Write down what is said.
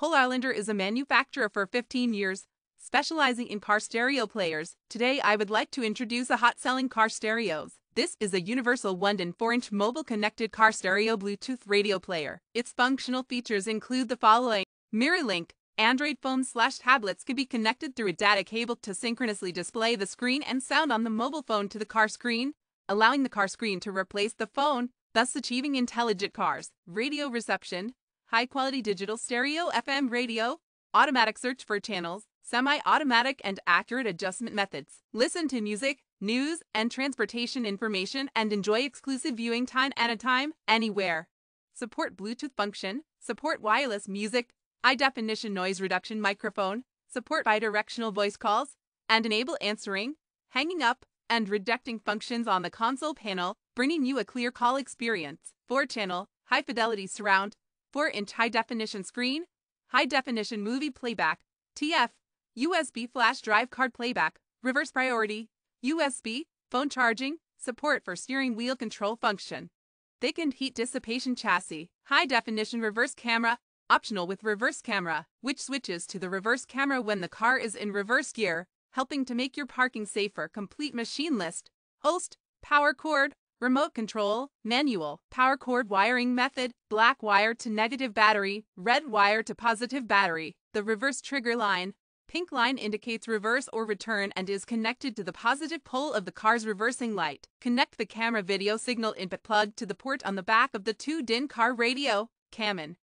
Polarlander is a manufacturer for 15 years, specializing in car stereo players. Today I would like to introduce a hot-selling car stereos. This is a universal 1- and 4-inch mobile connected car stereo Bluetooth radio player. Its functional features include the following. MirrorLink. Android phones/tablets could be connected through a data cable to synchronously display the screen and sound on the mobile phone to the car screen, allowing the car screen to replace the phone, thus achieving intelligent cars. Radio reception. High-quality digital stereo FM radio, automatic search for channels, semi-automatic and accurate adjustment methods. Listen to music, news, and transportation information and enjoy exclusive viewing time anytime, anywhere. Support Bluetooth function, support wireless music, high-definition noise reduction microphone, support bidirectional voice calls, and enable answering, hanging up, and rejecting functions on the console panel, bringing you a clear call experience. 4-channel, high-fidelity surround, 4-inch high-definition screen, high-definition movie playback, TF, USB flash drive card playback, reverse priority, USB, phone charging, support for steering wheel control function. Thickened heat dissipation chassis, high-definition reverse camera, optional with reverse camera, which switches to the reverse camera when the car is in reverse gear, helping to make your parking safer. Complete machine list, host, power cord, remote control, manual, power cord wiring method, black wire to negative battery, red wire to positive battery. The reverse trigger line, pink line indicates reverse or return and is connected to the positive pole of the car's reversing light. Connect the camera video signal input plug to the port on the back of the 2-DIN car radio, Camin.